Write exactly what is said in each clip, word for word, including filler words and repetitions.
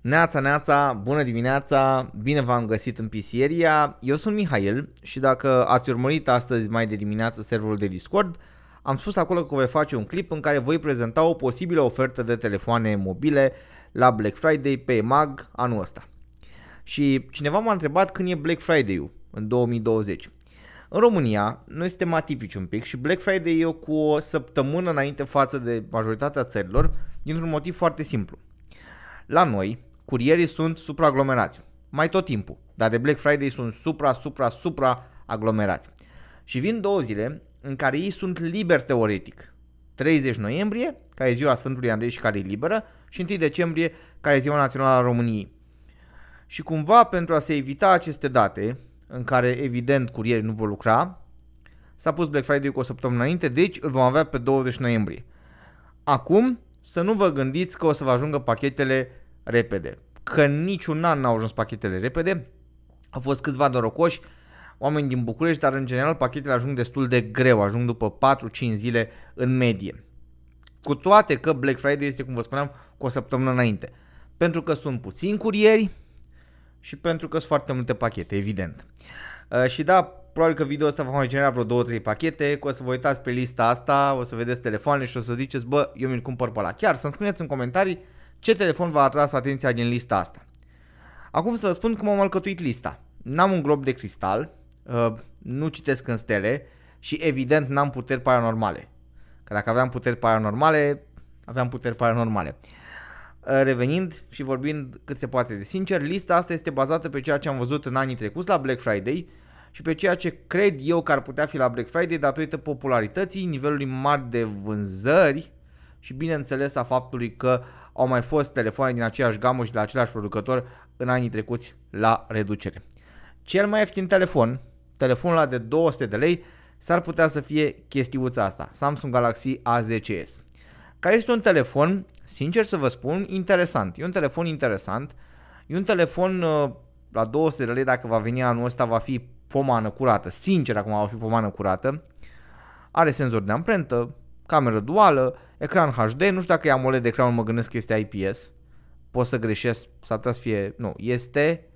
Neața, neața, bună dimineața, bine v-am găsit în P C Area. Eu sunt Mihail și dacă ați urmărit astăzi mai de dimineață serverul de Discord, am spus acolo că voi face un clip în care voi prezenta o posibilă ofertă de telefoane mobile la Black Friday pe EMAG anul ăsta. Și cineva m-a întrebat când e Black Friday-ul în două mii douăzeci. În România, noi suntem atipici un pic și Black Friday e cu o săptămână înainte față de majoritatea țărilor, dintr-un motiv foarte simplu. La noi, curierii sunt supraaglomerați, mai tot timpul, dar de Black Friday sunt supra, supra, supra aglomerați. Și vin două zile în care ei sunt liberi teoretic. treizeci noiembrie, care e ziua Sfântului Andrei și care e liberă, și întâi decembrie, care e ziua națională a României. Și cumva, pentru a se evita aceste date, în care evident curierii nu vor lucra, s-a pus Black Friday cu o săptămână înainte, deci îl vom avea pe douăzeci noiembrie. Acum, să nu vă gândiți că o să vă ajungă pachetele repede, că niciun an n-au ajuns pachetele repede, au fost câțiva norocoși, oameni din București, dar în general pachetele ajung destul de greu, ajung după patru cinci zile în medie. Cu toate că Black Friday este, cum vă spuneam, cu o săptămână înainte, pentru că sunt puțini curieri și pentru că sunt foarte multe pachete, evident. Și da, probabil că video ăsta va mai genera vreo două trei pachete, că o să vă uitați pe lista asta, o să vedeți telefoane și o să ziceți, bă, eu mi-l cumpăr pe ăla. Chiar să-mi spuneți în comentarii ce telefon v-a atras atenția din lista asta. Acum să vă spun cum am alcătuit lista. N-am un glob de cristal, nu citesc în stele și evident n-am puteri paranormale. Că dacă aveam puteri paranormale, aveam puteri paranormale. Revenind și vorbind cât se poate de sincer, lista asta este bazată pe ceea ce am văzut în anii trecuți la Black Friday și pe ceea ce cred eu că ar putea fi la Black Friday datorită popularității, nivelului mare de vânzări și bineînțeles a faptului că au mai fost telefoane din aceeași gamă și de la același producător în anii trecuți la reducere. Cel mai ieftin telefon, telefonul ăla de două sute de lei, s-ar putea să fie chestiuța asta, Samsung Galaxy A zece S, care este un telefon, sincer să vă spun, interesant. E un telefon interesant, e un telefon la două sute de lei, dacă va veni anul ăsta, va fi pomană curată, sincer acum va fi pomană curată, are senzor de amprentă, cameră duală, ecran H D, nu știu dacă e AMOLED ecranul, mă gândesc că este I P S, pot să greșesc, s-ar putea să fie, nu, este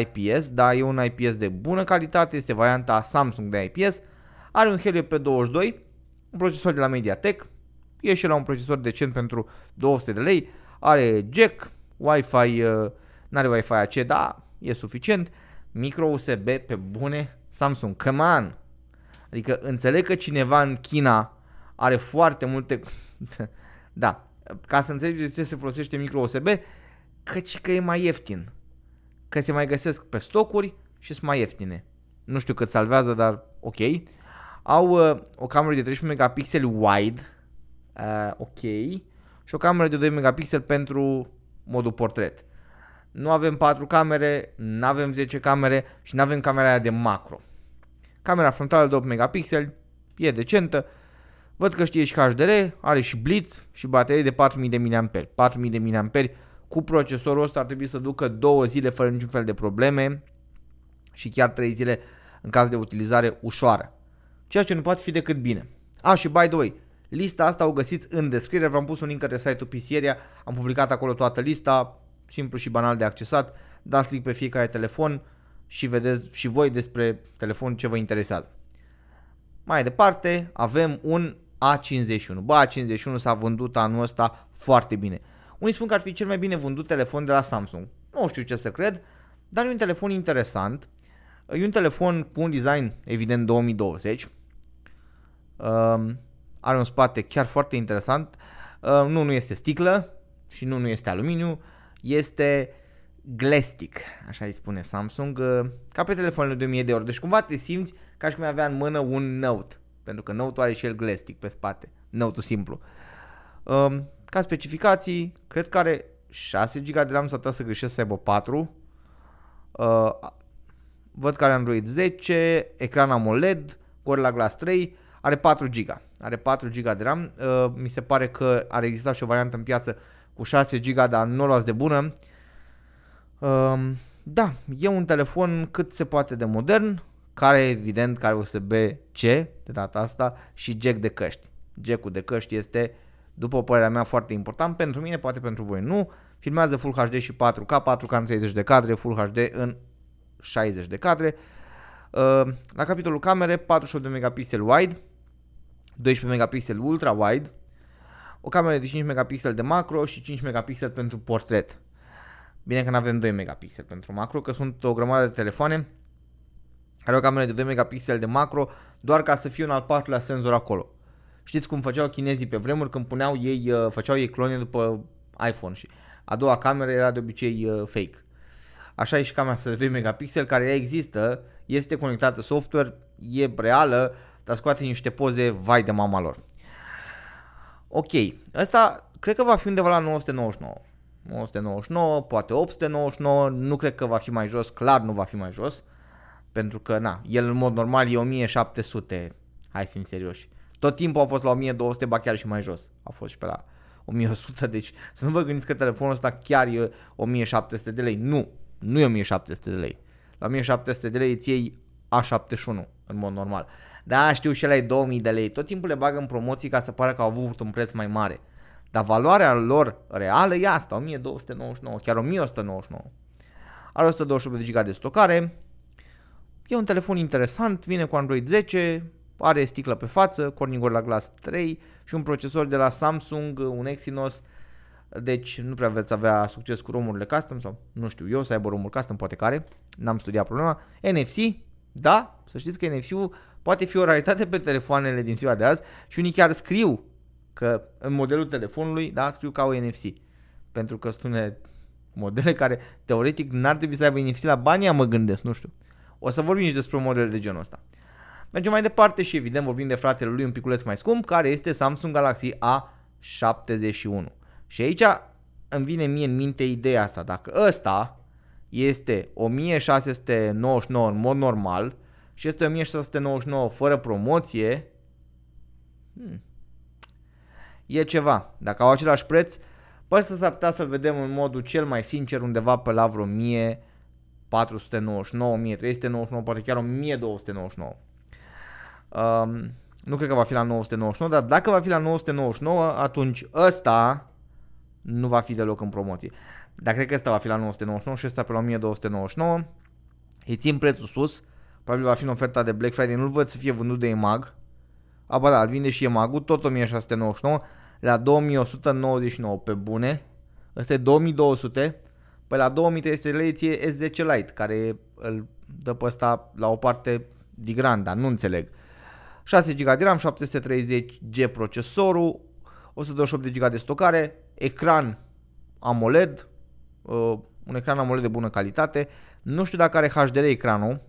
I P S, dar e un I P S de bună calitate, este varianta Samsung de I P S, are un Helio P douăzeci și doi, un procesor de la MediaTek, e și la un procesor decent pentru două sute de lei, are jack, Wi-Fi, n-are Wi-Fi A C, dar e suficient, micro U S B pe bune, Samsung, come on! Adică înțeleg că cineva în China are foarte multe, da, ca să înțelegeți ce se folosește micro U S B, căci că e mai ieftin, că se mai găsesc pe stocuri și sunt mai ieftine. Nu știu cât salvează, dar ok. Au uh, o cameră de treisprezece megapixeli wide, uh, ok, și o cameră de doi megapixeli pentru modul portret. Nu avem patru camere, nu avem zece camere și nu avem camera aia de macro. Camera frontală de opt megapixeli, e decentă. Văd că știe și H D R, are și blitz și baterie de patru mii de miliamperi oră. patru mii de miliamperi oră cu procesorul ăsta ar trebui să ducă două zile fără niciun fel de probleme și chiar trei zile în caz de utilizare ușoară. Ceea ce nu poate fi decât bine. A, și by the way, lista asta o găsiți în descriere, v-am pus un link către site-ul P C Area, am publicat acolo toată lista, simplu și banal de accesat, dați click pe fiecare telefon și vedeți și voi despre telefonul ce vă interesează. Mai departe avem un A cincizeci și unu. Bă, A cincizeci și unu s-a vândut anul ăsta foarte bine. Unii spun că ar fi cel mai bine vândut telefon de la Samsung. Nu știu ce să cred, dar e un telefon interesant. E un telefon cu un design, evident, două mii douăzeci. Um, are un spate chiar foarte interesant. Um, nu, nu este sticlă și nu, nu este aluminiu. Este Glastic, așa îi spune Samsung, ca pe telefonul de o mie de euro. Deci cumva te simți ca și cum avea în mână un Note, pentru că Note-ul are și el Glastic pe spate, Note-ul simplu. Um, ca specificații, cred că are șase giga de RAM, s-a tras să greșesc să aibă patru. Uh, văd că are Android zece, ecran AMOLED, Gorilla Glass trei, are patru giga. Are patru giga de RAM, uh, mi se pare că ar exista și o variantă în piață cu șase giga, dar nu o luați de bună. Um, da, e un telefon cât se poate de modern, care evident care U S B-C de data asta și jack de căști. Jack-ul de căști este după părerea mea foarte important, pentru mine, poate pentru voi nu, filmează Full H D și patru K, patru K în treizeci de cadre, Full H D în șaizeci de cadre. La capitolul camere, patruzeci și opt de megapixeli wide, doisprezece megapixeli ultra wide, o cameră de cinci megapixeli de macro și cinci megapixeli pentru portret. Bine că nu avem doi megapixeli pentru macro, că sunt o grămadă de telefoane care au camere de doi megapixeli de macro doar ca să fie un al patrulea senzor acolo. Știți cum făceau chinezii pe vremuri când puneau ei, făceau ei clone după iPhone și a doua cameră era de obicei fake. Așa e și camera asta de doi megapixeli, care există, este conectată software, e reală, dar scoate niște poze vai de mama lor. Ok, ăsta cred că va fi undeva la nouă sute nouăzeci și nouă, nouă sute nouăzeci și nouă, poate opt sute nouăzeci și nouă, nu cred că va fi mai jos, clar nu va fi mai jos, pentru că na, el în mod normal e o mie șapte sute, hai să fim serioși. Tot timpul a fost la o mie două sute, ba chiar și mai jos, a fost și pe la o mie o sută, deci să nu vă gândiți că telefonul ăsta chiar e o mie șapte sute de lei, nu, nu e o mie șapte sute de lei. La o mie șapte sute de lei îți iei A șaptezeci și unu în mod normal. Da, știu, și ăla e două mii de lei. Tot timpul le bagă în promoții ca să pară că au avut un preț mai mare. Dar valoarea lor reală e asta, o mie două sute nouăzeci și nouă, chiar o mie o sută nouăzeci și nouă. Are o sută douăzeci și opt de gigabyte de stocare. E un telefon interesant, vine cu Android zece, are sticlă pe față, Corning Gorilla Glass trei și un procesor de la Samsung, un Exynos. Deci nu prea veți avea succes cu romurile custom, sau nu știu eu, să aibă romuri custom, poate care, n-am studiat problema. N F C, da, să știți că N F C-ul poate fi o raritate pe telefoanele din ziua de azi și unii chiar scriu că în modelul telefonului, da, scriu că au N F C. Pentru că sunt unele modele care teoretic n-ar trebui să aibă N F C la banii, mă gândesc, nu știu. O să vorbim și despre modele de genul ăsta. Mergem mai departe și evident vorbim de fratele lui un piculeț mai scump, care este Samsung Galaxy A șaptezeci și unu. Și aici îmi vine mie în minte ideea asta, dacă ăsta este o mie șase sute nouăzeci și nouă în mod normal și este o mie șase sute nouăzeci și nouă fără promoție, hmm, e ceva. Dacă au același preț, pe ăsta s-ar putea să-l vedem în modul cel mai sincer undeva pe la vreo o mie patru sute nouăzeci și nouă, o mie trei sute nouăzeci și nouă, poate chiar o mie două sute nouăzeci și nouă. Um, nu cred că va fi la nouă sute nouăzeci și nouă, dar dacă va fi la nouă sute nouăzeci și nouă, atunci ăsta nu va fi deloc în promoție. Dar cred că ăsta va fi la nouă sute nouăzeci și nouă și ăsta pe la o mie două sute nouăzeci și nouă. Îi țin prețul sus. Probabil va fi în oferta de Black Friday. Nu-l văd să fie vândut de EMAG. A, ba da, îl vinde și EMAG-ul, tot o mie șase sute nouăzeci și nouă, la două mii o sută nouăzeci și nouă, pe bune. Ăsta e două mii două sute. Pe la două mii trei sute lei ție S zece Lite, care îl dă pe ăsta la o parte de granda, nu înțeleg. șase gigabyte de RAM, șapte sute treizeci G procesorul, o sută douăzeci și opt de gigabyte de stocare, ecran AMOLED, uh, un ecran AMOLED de bună calitate. Nu știu dacă are H D R ecranul,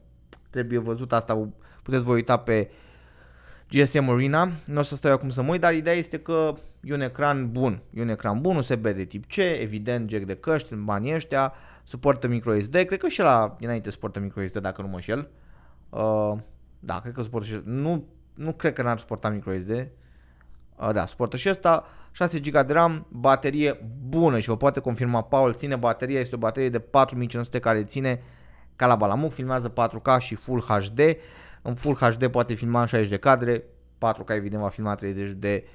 trebuie văzut asta, puteți vă uita pe G S M Arena, nu o să stau eu acum să mă uit, dar ideea este că e un ecran bun, e un ecran bun, U S B de tip C, evident jack de căști în banii ăștia, suportă microSD, cred că și la dinainte suportă microSD dacă nu mă șel, uh, da, cred că suportă și nu, nu cred că n-ar suporta microSD. Da, suportă și ăsta, șase gigabyte de RAM, baterie bună și vă poate confirma Paul, ține bateria, este o baterie de patru mii cinci sute care ține ca la balamuc, filmează patru K și Full H D, în Full H D poate filma șaizeci de cadre, patru K evident va filma treizeci de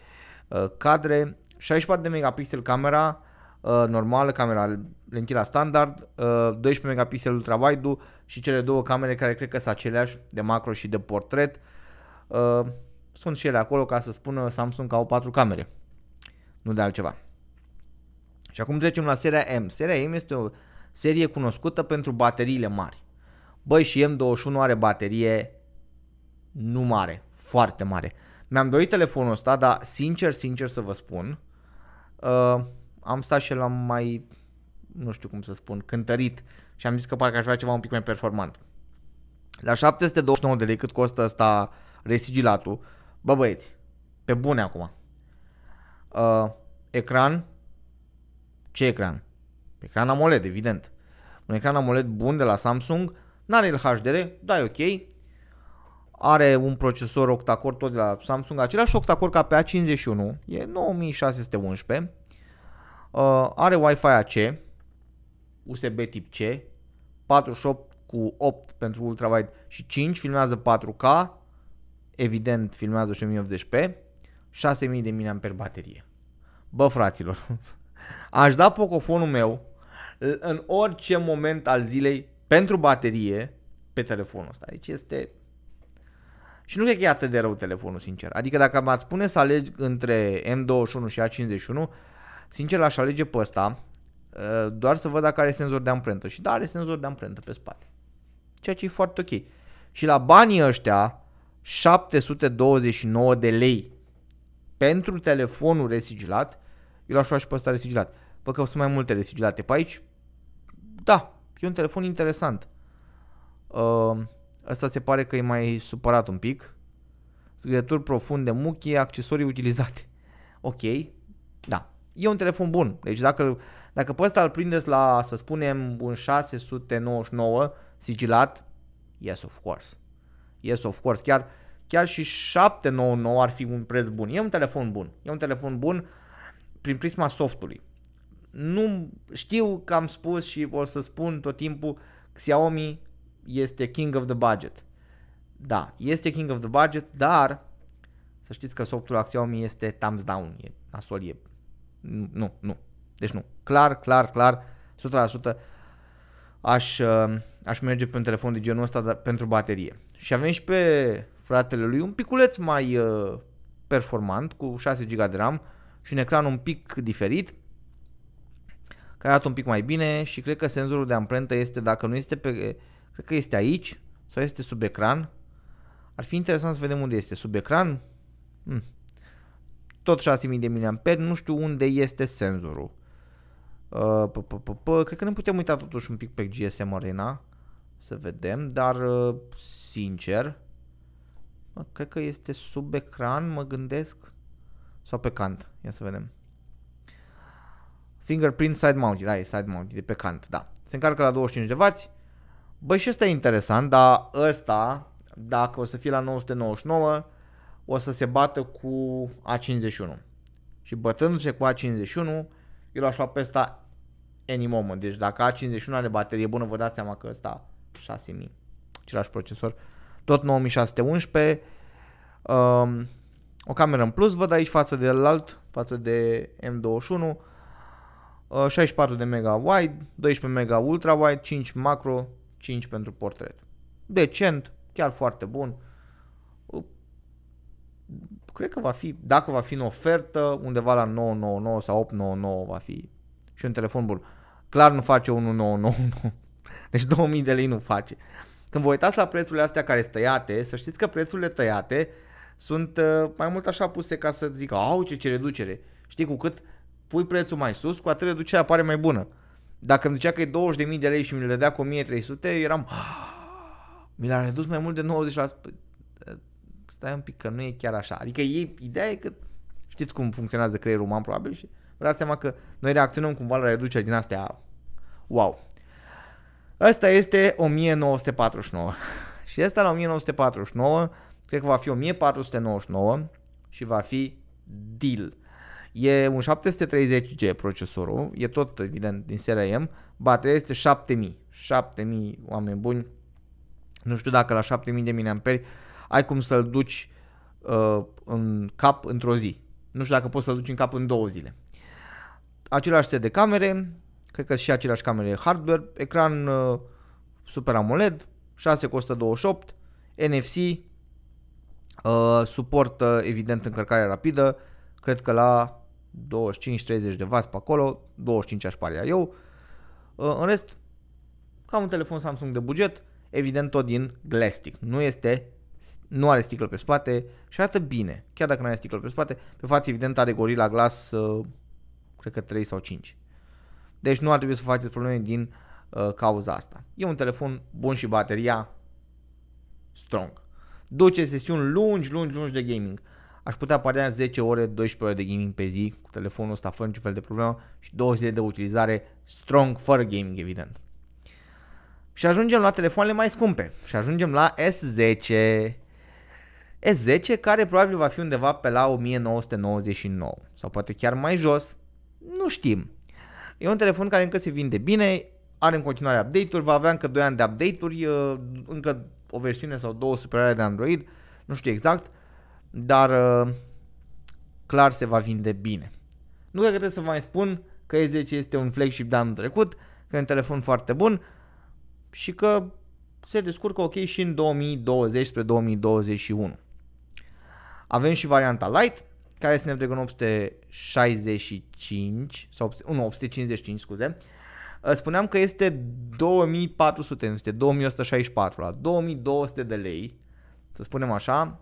uh, cadre, șaizeci și patru de megapixeli camera uh, normală, camera lentila standard, uh, doisprezece megapixeli ultra-wide și cele două camere care cred că sunt aceleași, de macro și de portret. Uh, Sunt și ele acolo ca să spună Samsung că au patru camere, nu de altceva. Și acum trecem la seria M. Seria M este o serie cunoscută pentru bateriile mari. Băi, și M douăzeci și unu are baterie nu mare, foarte mare. Mi-am dorit telefonul ăsta, dar sincer, sincer să vă spun, uh, am stat și l-am mai, nu știu cum să spun, cântărit și am zis că parcă aș vrea ceva un pic mai performant. La șapte sute douăzeci și nouă de lei cât costă ăsta resigilatul, bă băieți, pe bune acum, uh, ecran, ce ecran? Ecran AMOLED, evident, un ecran AMOLED bun de la Samsung, n-are el H D R, da, e ok, are un procesor octa-core tot de la Samsung, același octa-core ca pe A cincizeci și unu, e nouă mii șase sute unsprezece, uh, are Wi-Fi A C, U S B tip C, patruzeci și opt cu opt pentru ultrawide și cinci, filmează patru K, evident filmează și o mie optzeci p, șase mii de mAh baterie. Bă, fraților, aș da pocofonul meu în orice moment al zilei pentru baterie pe telefonul ăsta. Deci este... Și nu cred că e atât de rău telefonul, sincer. Adică dacă m-ați spune să aleg între M douăzeci și unu și A cincizeci și unu, sincer l-aș alege pe ăsta, doar să văd dacă are senzor de amprentă. Și da, are senzor de amprentă pe spate, ceea ce e foarte ok. Și la banii ăștia, șapte sute douăzeci și nouă de lei pentru telefonul resigilat, eu l-aș lua și pe ăsta resigilat. Bă, că sunt mai multe resigilate pe aici. Da, e un telefon interesant. Ăsta se pare că e mai supărat un pic. Zgârieturi profunde, muchie, accesorii utilizate. Ok, da, e un telefon bun. Deci dacă, dacă pe ăsta îl prindeți la, să spunem, un șase sute nouăzeci și nouă sigilat, yes of course. Yes of course, chiar, chiar și șapte sute nouăzeci și nouă ar fi un preț bun. E un telefon bun, e un telefon bun prin prisma softului. Nu știu că am spus și o să spun tot timpul, Xiaomi este king of the budget. Da, este king of the budget, dar să știți că softul la Xiaomi este thumbs down, e nasol, e... Nu, nu, deci nu. Clar, clar, clar, o sută la sută aș, aș merge pe un telefon de genul ăsta, dar pentru baterie. Și avem și pe fratele lui un piculeț mai uh, performant, cu șase giga de RAM și un ecran un pic diferit, care arată un pic mai bine și cred că senzorul de amprentă este, dacă nu este pe... Cred că este aici sau este sub ecran. Ar fi interesant să vedem unde este. Sub ecran? Hmm. Tot șase mii de mAh. Nu știu unde este senzorul. Uh, p -p -p -p. Cred că ne putem uita totuși un pic pe G S M Arena. Să vedem. Dar, uh, sincer, mă, cred că este sub ecran, mă gândesc. Sau pe cant. Ia să vedem. Fingerprint side mounted. Da, e side mounted. E pe cant. Da. Se încarcă la douăzeci și cinci de wați. Băi, și ăsta e interesant, dar ăsta, dacă o să fie la nouă sute nouăzeci și nouă, o să se bată cu A cincizeci și unu. Și bătându-se cu A cincizeci și unu, eu l-aș lua pe ăsta any moment. Deci dacă A cincizeci și unu are baterie bună, vă dați seama că ăsta șase mii, același procesor, tot nouă mii șase sute unsprezece, um, o cameră în plus, văd aici față de alt, față de M douăzeci și unu, uh, șaizeci și patru de mega wide, doisprezece mega ultra wide, cinci macro, cinci pentru portret. Decent, chiar foarte bun. Cred că va fi, dacă va fi în ofertă, undeva la nouă sute nouăzeci și nouă sau opt sute nouăzeci și nouă va fi și un telefon bun. Clar nu face o mie nouă sute nouăzeci și nouă. Deci două mii de lei nu face. Când vă uitați la prețurile astea care sunt tăiate, să știți că prețurile tăiate sunt mai mult așa puse ca să zică, au ce, ce reducere. Știi, cu cât pui prețul mai sus, cu atât reducerea apare mai bună. Dacă îmi zicea că e douăzeci de mii de lei și mi-l dădea cu o mie trei sute, eram... Mi l-a redus mai mult de nouăzeci la sută. Stai un pic că nu e chiar așa. Adică ei, ideea e că știți cum funcționează creierul uman probabil și vă dați seama că noi reacționăm cumva la reduceri din astea. Wow! Ăsta este o mie nouă sute patruzeci și nouă. Și ăsta la o mie nouă sute patruzeci și nouă, cred că va fi o mie patru sute nouăzeci și nouă și va fi deal. E un șapte sute treizeci G procesorul, e tot evident din seria M, bateria este șapte mii, șapte mii, oameni buni, nu știu dacă la șapte mii de mAh ai cum să-l duci uh, în cap într-o zi, nu știu dacă poți să-l duci în cap în două zile. Același set de camere, cred că și aceleași camere hardware, ecran uh, Super AMOLED, șase cu o sută douăzeci și opt, N F C, uh, suportă evident încărcare rapidă, cred că la douăzeci și cinci treizeci de wați pe acolo, douăzeci și cinci aș pare eu. În rest, ca un telefon Samsung de buget, evident tot din plastic. Nu este, nu are sticlă pe spate și arată bine. Chiar dacă nu are sticlă pe spate, pe față evident are Gorilla Glass, cred că trei sau cinci. Deci nu ar trebui să faceți probleme din uh, cauza asta. E un telefon bun și bateria strong. Duce sesiuni lungi, lungi, lungi de gaming. Aș putea apărea zece ore, doisprezece ore de gaming pe zi cu telefonul ăsta fără niciun fel de problemă și două zile de utilizare strong, fără gaming, evident. Și ajungem la telefoanele mai scumpe și ajungem la S zece. S zece care probabil va fi undeva pe la o mie nouă sute nouăzeci și nouă sau poate chiar mai jos, nu știm. E un telefon care încă se vinde bine, are în continuare update-uri, va avea încă doi ani de update-uri, încă o versiune sau două superioare de Android, nu știu exact. Dar clar se va vinde bine. Nu cred că trebuie să vă mai spun că S zece este un flagship de anul trecut, că e un telefon foarte bun și că se descurcă ok și în două mii douăzeci spre două mii douăzeci și unu. Avem și varianta Lite, care este Snapdragon opt sute șaizeci și cinci sau nu, opt sute cincizeci și cinci, scuze. Spuneam că este două mii patru sute, nu este două mii o sută șaizeci și patru, la două mii două sute de lei, să spunem așa,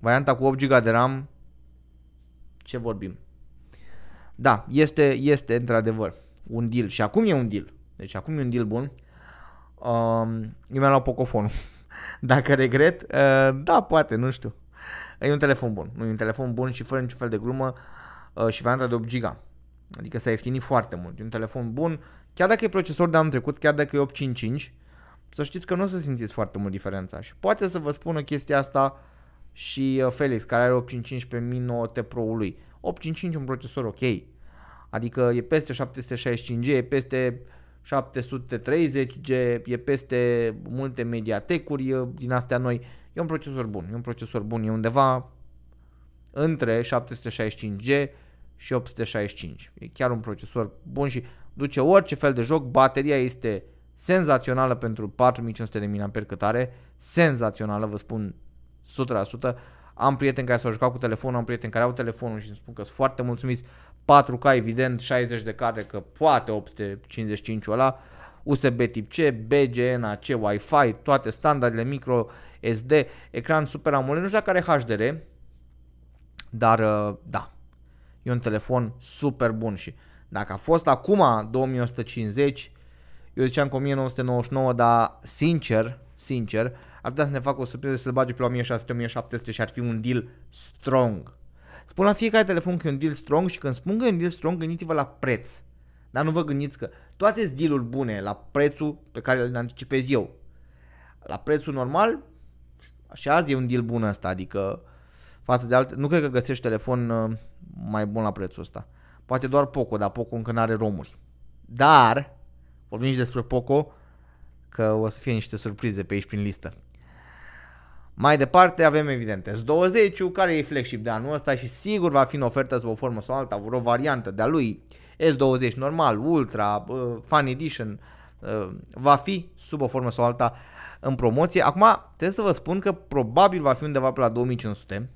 varianta cu opt giga de RAM, ce vorbim? Da, este, este într-adevăr un deal și acum e un deal, deci acum e un deal bun. Eu mi-am luat Pocofonul, dacă regret, da, poate, nu știu. E un telefon bun, nu e un telefon bun și fără niciun fel de glumă și varianta de opt giga. Adică s-a ieftinit foarte mult, e un telefon bun, chiar dacă e procesor de anul trecut, chiar dacă e opt cincizeci și cinci, să știți că nu o să simțiți foarte mult diferența și poate să vă spună chestia asta și Felix, care are opt cincizeci și cinci pe Mi nouă T Pro-ul lui. opt cincizeci și cinci un procesor ok, adică e peste șapte sute șaizeci și cinci G, e peste șapte sute treizeci G, e peste multe MediaTek-uri din astea noi, e un procesor bun, e un procesor bun, e undeva între șapte sute șaizeci și cinci G și opt sute șaizeci și cinci. E chiar un procesor bun și duce orice fel de joc. Bateria este senzațională pentru patru mii cinci sute de miliamperi-oră cât are. Senzațională, vă spun o sută la sută. Am prieteni care s-au jucat cu telefonul, am prieteni care au telefonul și îmi spun că sunt foarte mulțumiți. patru K evident, șaizeci de cadre că poate opt sute cincizeci și cinci ăla, U S B tip C, B G N A C, Wi-Fi, toate standardele, micro S D, ecran Super AMOLED, nu știu dacă are H D R, dar da. E un telefon super bun și dacă a fost acum două mii o sută cincizeci, eu ziceam că o mie nouă sute nouăzeci și nouă, dar sincer, sincer, ar putea să ne facă o surpriză să-l bage pe la o mie șase sute, o mie șapte sute și ar fi un deal strong. Spun la fiecare telefon că e un deal strong și când spun că e un deal strong, gândiți-vă la preț. Dar nu vă gândiți că toate deal-uri bune la prețul pe care îl anticipez eu. La prețul normal, și azi e un deal bun ăsta, adică față de alte, nu cred că găsești telefon mai bun la prețul ăsta. Poate doar Poco, dar Poco încă n-are romuri. Dar, vorbim și despre Poco, că o să fie niște surprize pe aici prin listă. Mai departe avem evident S douăzeci, care e flagship de anul ăsta și sigur va fi în ofertă sub o formă sau alta, vreo variantă de-a lui. S douăzeci normal, Ultra, uh, Fan Edition, uh, va fi sub o formă sau alta în promoție. Acum trebuie să vă spun că probabil va fi undeva pe la două mii cinci sute.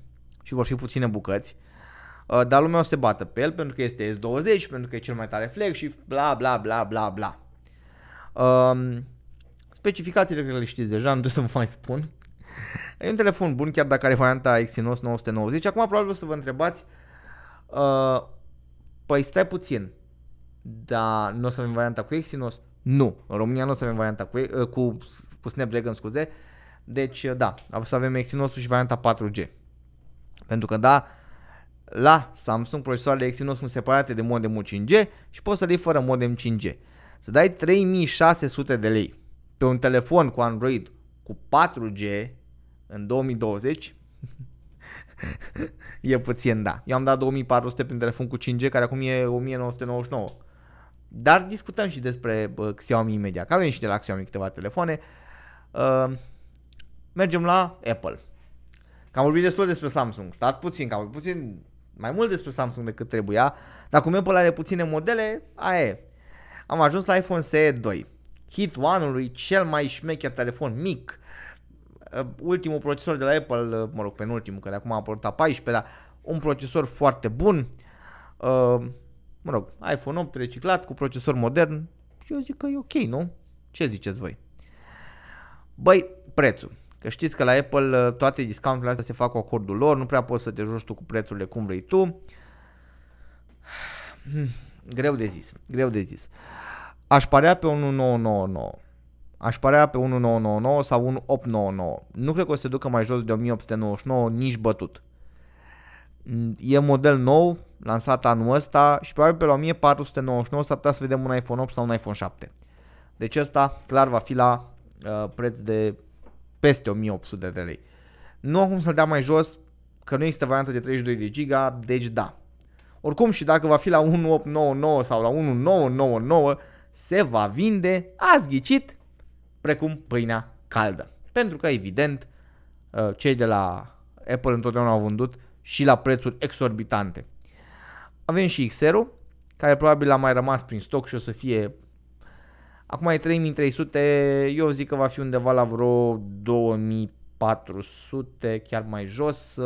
Și vor fi puține bucăți, dar lumea o să se bată pe el pentru că este S douăzeci, pentru că e cel mai tare flag și bla bla bla bla bla. Um, specificațiile cred că le știți deja, nu trebuie să vă mai spun. E un telefon bun chiar dacă are varianta Exynos nouă sute nouăzeci. Acum probabil o să vă întrebați, uh, păi stai puțin, dar nu o să avem varianta cu Exynos? Nu, în România nu o să avem varianta cu, uh, cu, cu Snapdragon, scuze. Deci uh, da, o să avem Exynos-ul și varianta patru G. Pentru că da, la Samsung procesoarele Exynos sunt separate de modemul cinci G și poți să le iei fără modem cinci G. Să dai trei mii șase sute de lei pe un telefon cu Android cu patru G în două mii douăzeci e puțin, da. Eu am dat două mii patru sute pe un telefon cu cinci G care acum e o mie nouă sute nouăzeci și nouă. Dar discutăm și despre uh, Xiaomi imediat, că avem și de la Xiaomi câteva telefoane. Uh, mergem la Apple. Că am vorbit destul despre Samsung, stați puțin, că am vorbit puțin mai mult despre Samsung decât trebuia, dar cum Apple are puține modele, aia e. Am ajuns la iPhone S E doi, hitul anului, cel mai șmecher telefon mic, ultimul procesor de la Apple, mă rog, penultimul, că de acum a apărut a paisprezece, dar un procesor foarte bun, mă rog, iPhone opt reciclat cu procesor modern, eu zic că e ok, nu? Ce ziceți voi? Băi, prețul. Că știți că la Apple toate discount-urile astea se fac cu acordul lor, nu prea poți să te joci tu cu prețurile cum vrei tu. Greu de zis, greu de zis. Aș părea pe o mie nouă sute nouăzeci și nouă. Aș părea pe o mie nouă sute nouăzeci și nouă sau o mie opt sute nouăzeci și nouă. Nu cred că o să se ducă mai jos de o mie opt sute nouăzeci și nouă nici bătut. E model nou, lansat anul ăsta și probabil pe la o mie patru sute nouăzeci și nouă s-ar putea să vedem un iPhone opt sau un iPhone șapte. Deci ăsta clar va fi la uh, preț de peste o mie opt sute de lei. Nu am cum să-l dea mai jos, că nu există variantă de treizeci și doi de giga, deci da. Oricum și dacă va fi la o mie opt sute nouăzeci și nouă sau la o mie nouă sute nouăzeci și nouă, se va vinde, ați ghicit, precum pâinea caldă. Pentru că evident, cei de la Apple întotdeauna au vândut și la prețuri exorbitante. Avem și X R-ul, care probabil a mai rămas prin stoc și o să fie... Acum e trei mii trei sute, eu zic că va fi undeva la vreo două mii patru sute, chiar mai jos.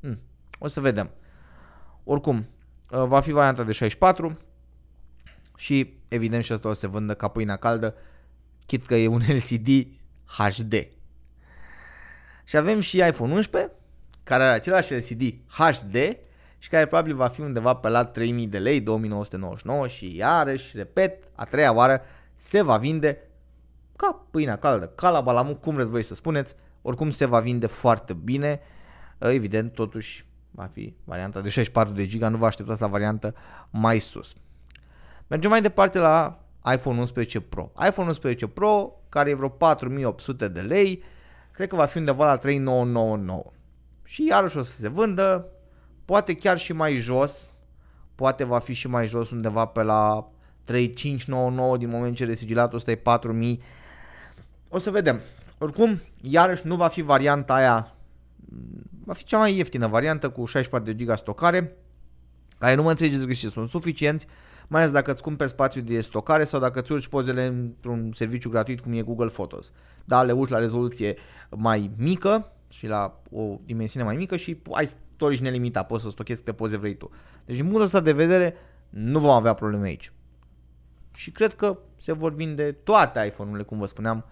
Hmm, o să vedem. Oricum, va fi varianta de șaizeci și patru și evident și asta o să se vândă ca pâinea caldă, chit că e un L C D H D. Și avem și iPhone unsprezece, care are același L C D H D și care probabil va fi undeva pe la trei mii de lei, două mii nouă sute nouăzeci și nouă, și iarăși, repet, a treia oară se va vinde ca pâinea caldă, ca la balamu, cum vreți voi să spuneți, oricum se va vinde foarte bine. Evident, totuși va fi varianta de șaizeci și patru de giga, nu vă așteptați la varianta mai sus. Mergem mai departe la iPhone unsprezece Pro. iPhone unsprezece Pro, care e vreo patru mii opt sute de lei, cred că va fi undeva la trei mii nouă sute nouăzeci și nouă. Și iarăși o să se vândă, poate chiar și mai jos, poate va fi și mai jos undeva pe la trei mii cinci sute nouăzeci și nouă, din moment ce resigilatul ăsta e patru mii. O să vedem. Oricum, iarăși nu va fi varianta aia, va fi cea mai ieftină variantă cu șaizeci și patru de giga stocare, care nu mă înțelegeți greșit, sunt suficienți, mai ales dacă îți cumperi spațiu de stocare sau dacă îți urci pozele într-un serviciu gratuit cum e Google Photos. Dar le urci la rezoluție mai mică și la o dimensiune mai mică și ai storage nelimitat, poți să stochezi câte poze vrei tu. Deci din punctul ăsta de vedere nu vom avea probleme aici. Și cred că se vor vinde toate iPhone-urile, cum vă spuneam,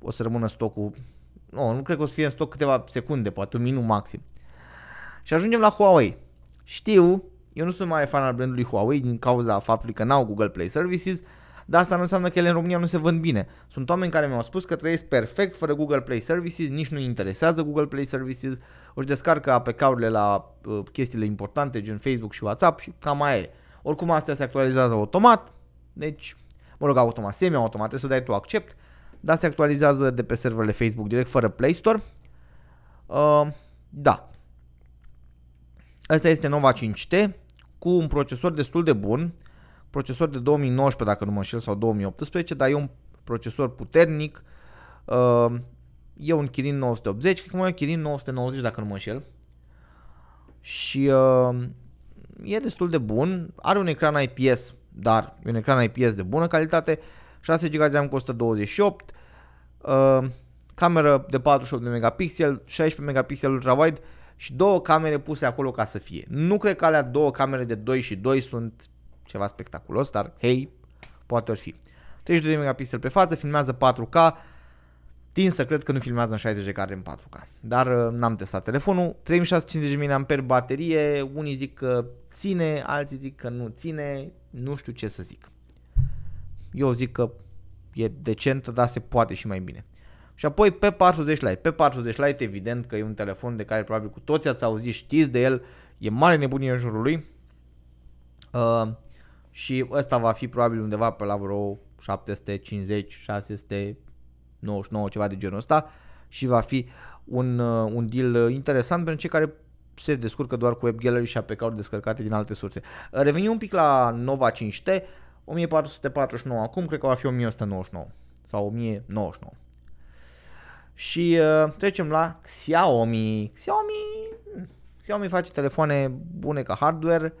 o să rămână stocul, no, nu cred că o să fie în stoc câteva secunde, poate un minut maxim. Și ajungem la Huawei. Știu, eu nu sunt mare fan al brandului Huawei din cauza faptului că n-au Google Play Services, dar asta nu înseamnă că ele în România nu se vând bine. Sunt oameni care mi-au spus că trăiesc perfect fără Google Play Services, nici nu interesează Google Play Services, își descarcă A P K-urile la uh, chestiile importante, gen Facebook și WhatsApp și cam mai e. Oricum astea se actualizează automat. Deci, mă rog, automat, semi-automat, trebuie să dai tu accept, dar se actualizează de pe serverele Facebook direct, fără Play Store. Uh, da. Asta este Nova cinci T, cu un procesor destul de bun, procesor de două mii nouăsprezece, dacă nu mă înșel, sau două mii optsprezece, dar e un procesor puternic, uh, e un Kirin nouă sute optzeci, cred că mai e un Kirin nouă sute nouăzeci, dacă nu mă înșel. Și uh, e destul de bun, are un ecran I P S, dar e un ecran I P S de bună calitate, șase giga de RAM cu o sută douăzeci și opt, uh, cameră de patruzeci și opt de megapixeli, șaisprezece megapixeli ultrawide și două camere puse acolo ca să fie. Nu cred că alea două camere de doi și doi sunt ceva spectaculos, dar hei, poate ori fi. treizeci și doi de megapixeli pe față, filmează patru K, tin să cred că nu filmează în șaizeci de cadre în patru K, dar uh, n-am testat telefonul. trei mii șase sute cincizeci de miliamperi baterie, unii zic că ține, alții zic că nu ține, nu știu ce să zic. Eu zic că e decentă, dar se poate și mai bine. Și apoi P patruzeci Lite. P patruzeci Lite evident că e un telefon de care probabil cu toți ați auzit, știți de el, e mare nebunie în jurul lui. Uh, și ăsta va fi probabil undeva pe la vreo șapte sute cincizeci, șase sute nouăzeci și nouă, ceva de genul ăsta, și va fi un, uh, un deal interesant pentru cei care se descurcă doar cu Web Gallery și A P K-uri descărcate din alte surse. Revenim un pic la Nova cinci T, o mie patru sute patruzeci și nouă acum, cred că va fi o mie o sută nouăzeci și nouă sau o mie nouăzeci și nouă. Și uh, trecem la Xiaomi. Xiaomi Xiaomi face telefoane bune ca hardware,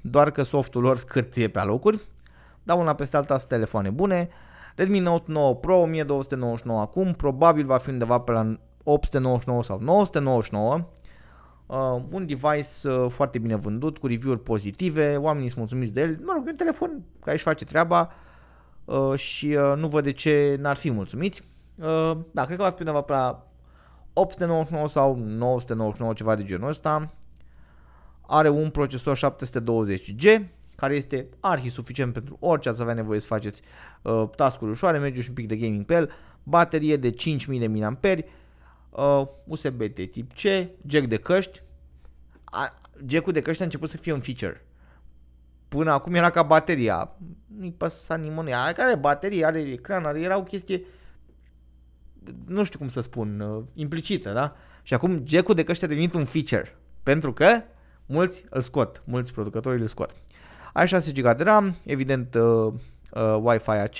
doar că softul lor scârție pe alocuri, dar una peste alta sunt telefoane bune. Redmi Note nouă Pro, o mie două sute nouăzeci și nouă acum, probabil va fi undeva pe la opt sute nouăzeci și nouă sau nouă sute nouăzeci și nouă. Uh, un device uh, foarte bine vândut, cu review-uri pozitive, oamenii sunt mulțumiți de el, mă rog, un telefon care își face treaba uh, și uh, nu văd de ce n-ar fi mulțumiți. Uh, da, cred că va fi undeva pe la opt sute nouăzeci și nouă sau nouă sute nouăzeci și nouă, ceva de genul ăsta. Are un procesor șapte sute douăzeci G, care este arhi suficient pentru orice ați avea nevoie să faceți uh, task-uri ușoare, merge și un pic de gaming pe el, baterie de cinci mii de miliamperi, Uh, U S B de tip C, jack de căști. Jack-ul de căști a început să fie un feature. Până acum era ca bateria. Nu-i păsa nimănui. Are baterie, are ecran, are, era o chestie, nu știu cum să spun, uh, implicită, da? Și acum jack-ul de căști a devenit un feature, pentru că mulți îl scot, mulți producători îl scot. Ai șase giga de RAM, evident uh, uh, Wi-Fi A C.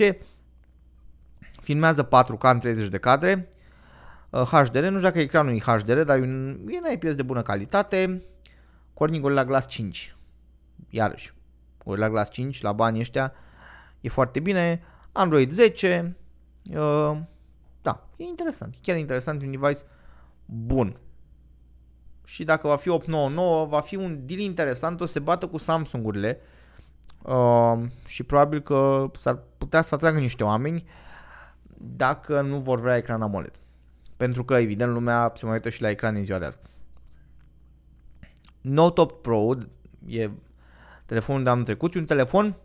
Filmează patru K în treizeci de cadre. H D R, nu știu dacă ecranul e H D R, dar e un, e un I P S de bună calitate. Corningul la Glass cinci. iarăși, ori la Glass cinci, la banii ăștia, e foarte bine. Android zece, uh, da, e interesant, e chiar interesant, e un device bun. Și dacă va fi opt nouă nouă, va fi un deal interesant, o să se bată cu Samsung-urile uh, și probabil că s-ar putea să atragă niște oameni dacă nu vor vrea ecran AMOLED. Pentru că, evident, lumea se mai uită și la ecran în ziua de azi. Note opt Pro e telefonul de anul trecut, un telefon,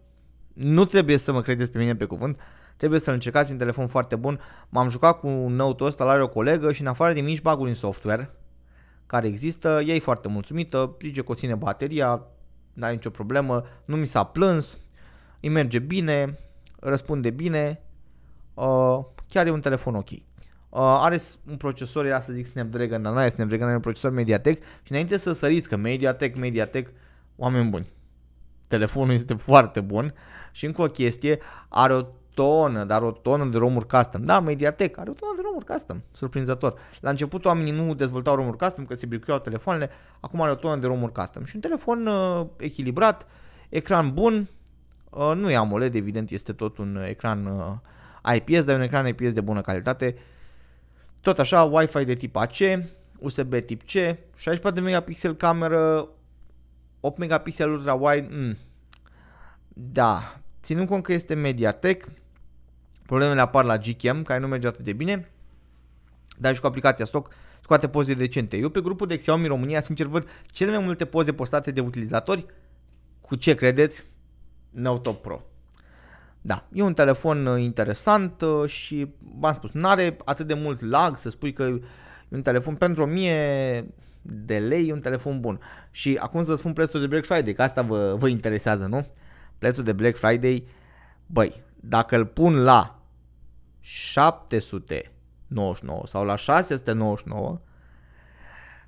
nu trebuie să mă credeți pe mine pe cuvânt, trebuie să-l încercați, un telefon foarte bun. M-am jucat cu Note-ul ăsta, l-are o colegă și în afară de mici bug-uri în software care există, ea e foarte mulțumită, zice că o ține bateria, n-ai nicio problemă, nu mi s-a plâns, îi merge bine, răspunde bine, uh, chiar e un telefon ok. Uh, are un procesor, era să zic Snapdragon, dar nu are Snapdragon, are un procesor MediaTek. Și înainte să săriți că MediaTek, MediaTek, oameni buni, telefonul este foarte bun. Și încă o chestie, are o tonă, dar o tonă de romuri custom. Da, MediaTek are o tonă de romuri custom, surprinzător. La început oamenii nu dezvoltau romuri custom, că se bricuiau telefoanele, acum are o tonă de romuri custom. Și un telefon uh, echilibrat, ecran bun, uh, nu e AMOLED, evident, este tot un ecran uh, I P S, dar un ecran I P S de bună calitate. Tot așa, Wi-Fi de tip A C, U S B tip C, șaizeci și patru de megapixeli cameră, opt megapixeli ultra wide. Mm. Da, ținând cont că este MediaTek, problemele apar la Gcam, care nu merge atât de bine, dar și cu aplicația stock scoate poze decente. Eu pe grupul de Xiaomi România, sincer, văd cele mai multe poze postate de utilizatori cu, ce credeți, Note opt Pro. Da, e un telefon interesant și v-am spus, n-are atât de mult lag să spui că e un telefon pentru o mie de lei, e un telefon bun. Și acum să spun prețul de Black Friday, că asta vă, vă interesează, nu? Prețul de Black Friday, băi, dacă îl pun la șapte sute nouăzeci și nouă sau la șase sute nouăzeci și nouă,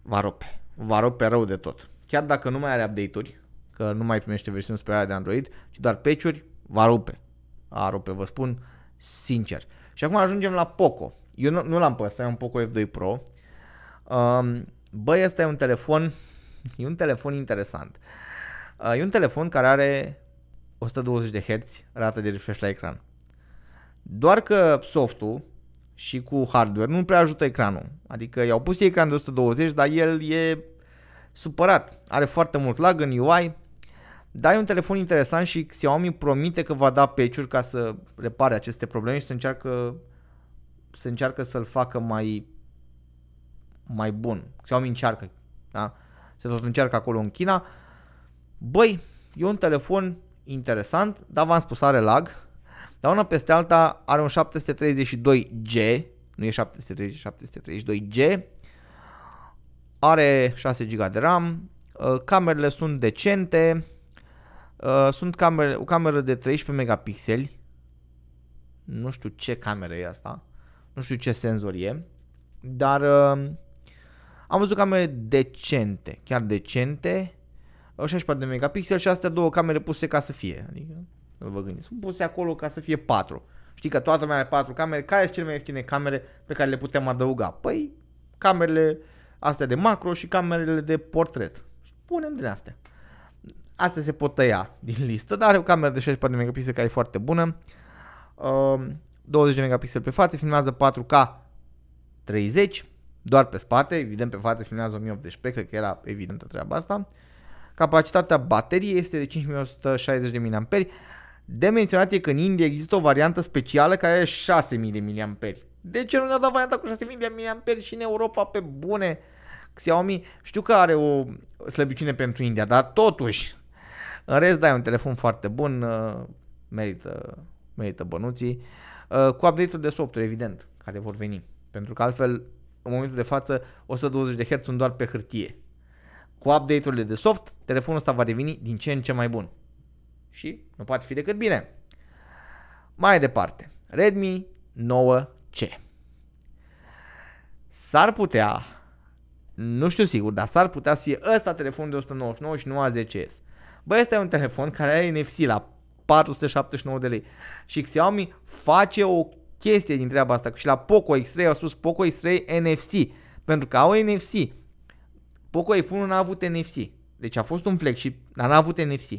va rope, va rope rău de tot. Chiar dacă nu mai are update-uri, că nu mai primește versiunea superioară de Android, ci doar patch-uri, va rope. A rupe, vă spun sincer. Și acum ajungem la Poco. Eu nu, nu l-am pe ăsta, e un Poco F doi Pro. Um, Băi, ăsta e un telefon, e un telefon interesant. Uh, e un telefon care are o sută douăzeci de herți rată de refresh la ecran. Doar că softul și cu hardware nu prea ajută ecranul. Adică i-au pus ecran de o sută douăzeci, dar el e supărat. Are foarte mult lag în U I. Da, e un telefon interesant și Xiaomi promite că va da patch-uri ca să repare aceste probleme și să încearcă, să încearcă să-l facă mai, mai bun. Xiaomi încearcă, da? Se tot încearcă acolo în China. Băi, e un telefon interesant, dar v-am spus, are lag. Dar una peste alta are un șapte sute treizeci și doi G, nu e șapte sute treizeci, șapte sute treizeci și doi G, are șase giga de RAM, camerele sunt decente. Uh, sunt camere, o cameră de treisprezece megapixeli. Nu știu ce cameră e asta, nu știu ce senzor e, dar uh, am văzut camere decente, chiar decente, șaizeci și patru de megapixeli și astea două camere puse ca să fie, adică, vă gândiți, sunt puse acolo ca să fie patru. Știi că toată lumea are patru camere, care sunt cele mai ieftine camere pe care le putem adăuga? Păi, camerele astea de macro și camerele de portret. Și punem din astea. Asta se pot tăia din listă, dar are o cameră de șaizeci și patru de megapixeli care e foarte bună, douăzeci de megapixeli pe față, filmează patru K treizeci, doar pe spate, evident pe față filmează o mie optzeci p, cred că era evidentă treaba asta. Capacitatea bateriei este de cinci mii o sută șaizeci de miliamperi. De menționat e că în India există o variantă specială care are șase mii de miliamperi. De ce nu ne-a dat varianta cu șase mii de miliamperi și în Europa, pe bune? Xiaomi știu că are o slăbiciune pentru India, dar totuși, în rest, da, e un telefon foarte bun, merită, merită bănuții, cu update-uri de software, evident, care vor veni, pentru că altfel, în momentul de față, o sută douăzeci de herți sunt doar pe hârtie. Cu update-urile de soft, telefonul ăsta va deveni din ce în ce mai bun și nu poate fi decât bine. Mai departe, Redmi nouă C. S-ar putea, nu știu sigur, dar s-ar putea să fie ăsta telefonul de o sută nouăzeci și nouă și nu A zece S. Băi, ăsta e un telefon care are N F C la patru sute șaptezeci și nouă de lei și Xiaomi face o chestie din treaba asta. Și la Poco X trei au spus Poco X trei N F C, pentru că au N F C. Poco F unu n-a avut N F C, Deci a fost un flagship, dar n-a avut N F C.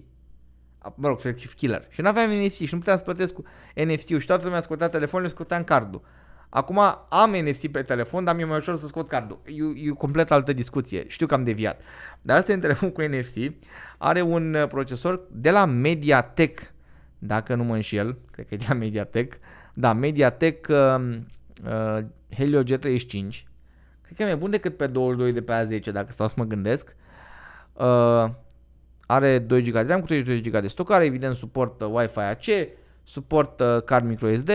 Mă rog, flagship killer. Și n-aveam N F C și nu puteam să plătesc cu N F C-ul și toată lumea scotea telefonul, scoteam cardul. Acum am N F C pe telefon, dar mi-e mai ușor să scot cardul. E, e complet altă discuție, știu că am deviat. Dar asta e un telefon cu N F C, are un procesor de la MediaTek, dacă nu mă înșel, cred că e de la MediaTek. Da, MediaTek uh, uh, Helio G treizeci și cinci, cred că e mai bun decât pe douăzeci și doi de pe A zece, dacă stau să mă gândesc. Uh, are doi gigabyte de RAM cu treizeci și doi de gigabyte de stocare, evident suportă Wi-Fi A C, suportă card microSD.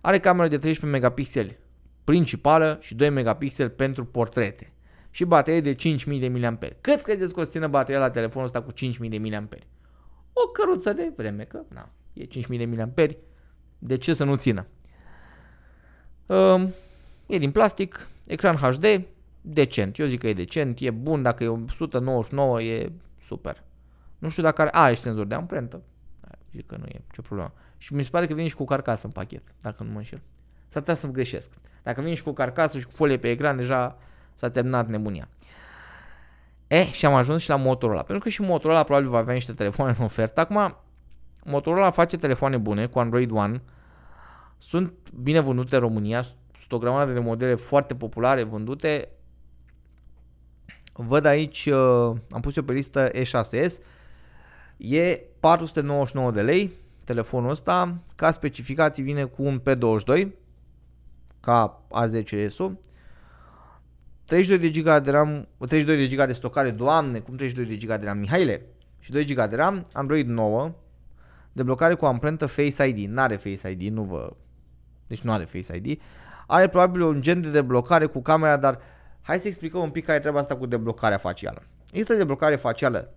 Are cameră de treisprezece megapixeli principală și doi megapixeli pentru portrete. Și baterie de cinci mii de miliamperi. Cât credeți că o țină bateria la telefonul ăsta cu cinci mii de miliamperi? O căruță de vreme, că na, e cinci mii de miliamperi. De ce să nu țină? E din plastic, ecran H D, decent. Eu zic că e decent, e bun, dacă e o sută nouăzeci și nouă e super. Nu știu dacă are, are și senzor de amprentă. Zic că nu e nicio problemă. Și mi se pare că vine și cu carcasă în pachet, dacă nu mă înșel. S-ar putea să-mi greșesc. Dacă vine și cu carcasă și cu folie pe ecran, deja s-a terminat nebunia. E, și am ajuns și la Motorola. Pentru că și Motorola probabil va avea niște telefoane în ofertă. Acum, Motorola face telefoane bune cu Android One. Sunt bine vândute în România. Sunt o grămadă de modele foarte populare vândute. Văd aici, am pus eu pe listă E șase S. E patru sute nouăzeci și nouă de lei telefonul ăsta, ca specificații vine cu un P douăzeci și doi ca A zece S-ul, treizeci și doi de gigabyte de RAM, treizeci și doi de gigabyte de stocare, doamne, cum treizeci și doi de gigabyte de RAM, Mihaile, și doi gigabyte de RAM, Android nouă, deblocare cu amprentă Face I D, n-are Face I D, nu vă, deci nu are Face I D, are probabil un gen de deblocare cu camera, dar hai să explicăm un pic care e treaba asta cu deblocarea facială. Este deblocare facială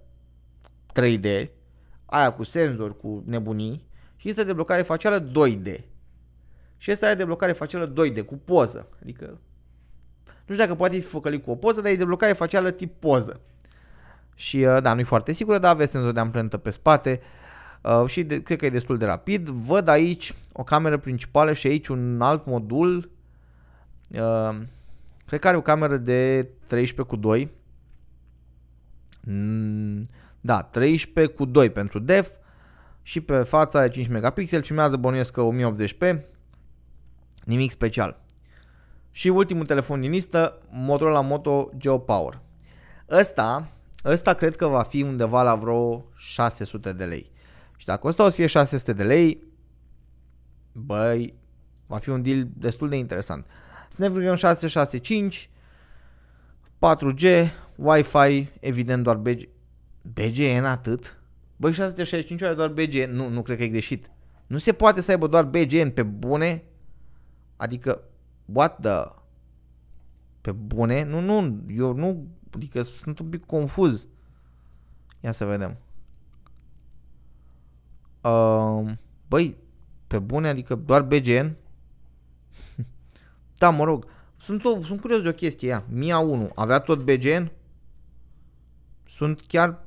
trei D, aia cu senzor, cu nebunii, și este deblocare facială doi D. Și asta e deblocare facială doi D cu poză. Adică nu știu dacă poate fi făcălit cu o poză, dar e deblocare facială tip poză. Și da, nu e foarte sigură, dar avea senzor de amprentă pe spate și de, cred că e destul de rapid. Văd aici o cameră principală și aici un alt modul. Cred că are o cameră de treisprezece cu doi. Mm. Da, treisprezece cu doi pentru def și pe fața are cinci megapixeli, filmează bănuiesc că o mie optzeci p, nimic special. Și ultimul telefon din listă, Motorola Moto Geo Power. Ăsta, ăsta cred că va fi undeva la vreo șase sute de lei. Și dacă ăsta o să fie șase sute de lei, băi, va fi un deal destul de interesant. Snapdragon șase șase cinci, patru G, Wi-Fi, evident doar B G. B G E în atât? Băi, șase sute șaizeci și cinci are doar B G E. Nu, nu cred că e greșit. Nu se poate să aibă doar B G E pe bune? Adică, what the... Pe bune? Nu, nu, eu nu... Adică sunt un pic confuz. Ia să vedem. Uh, băi, pe bune, adică doar B G E? Da, mă rog. Sunt, o, sunt curios de o chestie, ia. Mia unu avea tot B G E? Sunt chiar...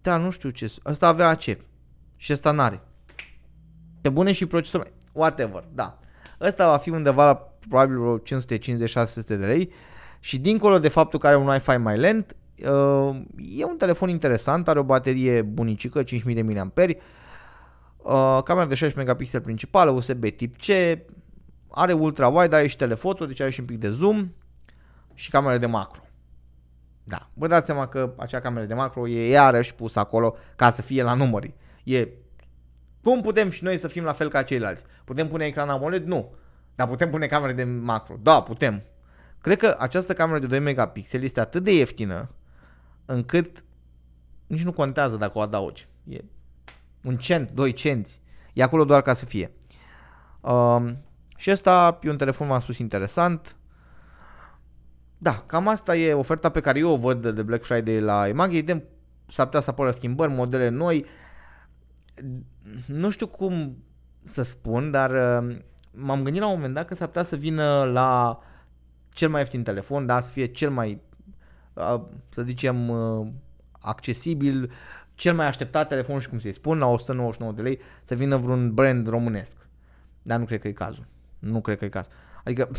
Da, nu știu ce... Asta avea A C și ăsta n-are. Pe bune și procesor... Whatever, da. Ăsta va fi undeva la probabil vreo cinci sute cincizeci la șase sute de lei. Și dincolo de faptul că are un Wi-Fi mai lent, e un telefon interesant, are o baterie bunicică, cinci mii de miliamperi, camera de șaisprezece megapixeli principală, U S B tip C, are ultra-wide, are și telefoto, deci are și un pic de zoom și camera de macro. Da, vă dați seama că acea cameră de macro e iarăși pusă acolo ca să fie la numări. E... Cum putem și noi să fim la fel ca ceilalți? Putem pune ecran AMOLED? Nu. Dar putem pune camere de macro? Da, putem. Cred că această cameră de doi megapixeli este atât de ieftină încât nici nu contează dacă o adaugi. E un cent, doi cenți. E acolo doar ca să fie. Um, și ăsta e un telefon, v-am spus, interesant. Da, cam asta e oferta pe care eu o văd de Black Friday la EMAG. Evident, s-ar putea să apară schimbări, modele noi. Nu știu cum să spun, dar m-am gândit la un moment dat că s-ar putea să vină la cel mai ieftin telefon, da, să fie cel mai, să zicem, accesibil, cel mai așteptat telefon și cum să-i spun, la o sută nouăzeci și nouă de lei, să vină vreun brand românesc. Dar nu cred că e cazul. Nu cred că e cazul. Adică...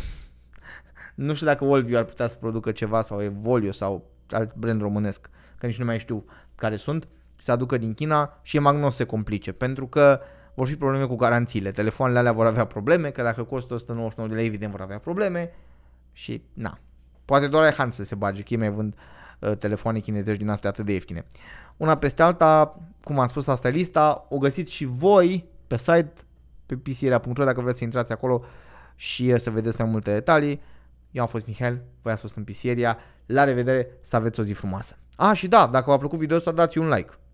Nu știu dacă Volvio ar putea să producă ceva sau Evolio sau alt brand românesc, că nici nu mai știu care sunt, se aducă din China și EMAG nu o să se complice, pentru că vor fi probleme cu garanțiile. Telefoanele alea vor avea probleme, că dacă costă o sută nouăzeci și nouă de lei, evident vor avea probleme și na. Poate doar Ehan să se bage, că ei mai vând uh, telefoane chinezești din astea atât de ieftine. Una peste alta, cum am spus, asta e lista, o găsiți și voi pe site, pe p c area punct r o, dacă vreți să intrați acolo și uh, să vedeți mai multe detalii. Eu am fost Mihail, voi ați fost în P C Area, la revedere, să aveți o zi frumoasă. Ah, și da, dacă v-a plăcut video-ul ăsta, dați un like.